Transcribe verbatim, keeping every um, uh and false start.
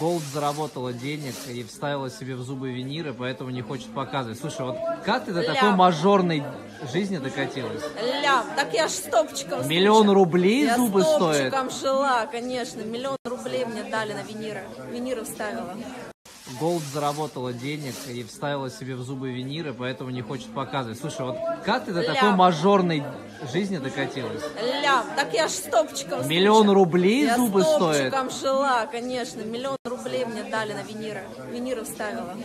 Голд заработала денег и вставила себе в зубы винир, и поэтому не хочет показывать. Слушай, вот как ты до Ля. такой мажорной жизни докатилась? Ля, так я ж стопчиком Миллион случай. рублей я зубы стоят? Я стопчиком жила, конечно. Миллион рублей мне дали на виниры. Виниры вставила. Голд заработала денег и вставила себе в зубы виниры, поэтому не хочет показывать. Слушай, вот как ты до Ля. такой мажорной жизни докатилась? Ля, так я ж стопчиком Миллион случай. рублей я зубы стоят? Я стопчиком жила, конечно. Миллион рублей мне дали на виниры. Виниры вставила.